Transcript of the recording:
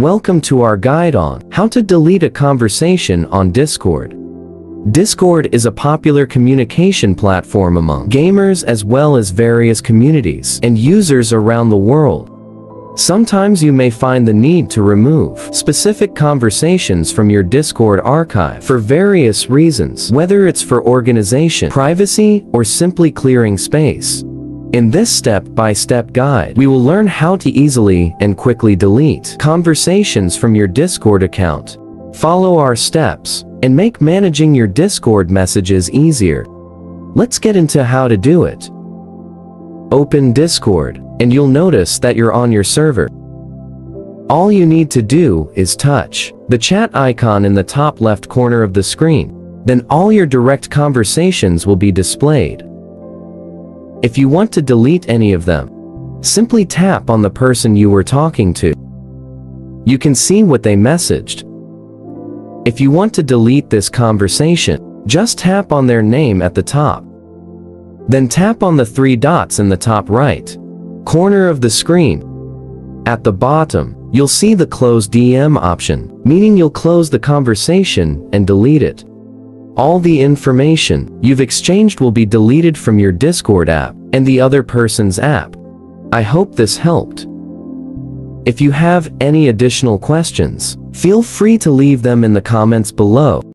Welcome to our guide on how to delete a conversation on Discord. Discord is a popular communication platform among gamers as well as various communities and users around the world. Sometimes you may find the need to remove specific conversations from your Discord archive for various reasons, whether it's for organization, privacy, or simply clearing space. In this step-by-step guide, we will learn how to easily and quickly delete conversations from your Discord account. Follow our steps and make managing your Discord messages easier. Let's get into how to do it. Open Discord, and you'll notice that you're on your server. All you need to do is touch the chat icon in the top left corner of the screen. Then all your direct conversations will be displayed. If you want to delete any of them, simply tap on the person you were talking to. You can see what they messaged. If you want to delete this conversation, just tap on their name at the top. Then tap on the three dots in the top right corner of the screen. At the bottom, you'll see the close DM option, meaning you'll close the conversation and delete it. All the information you've exchanged will be deleted from your Discord app and the other person's app. I hope this helped. If you have any additional questions, feel free to leave them in the comments below.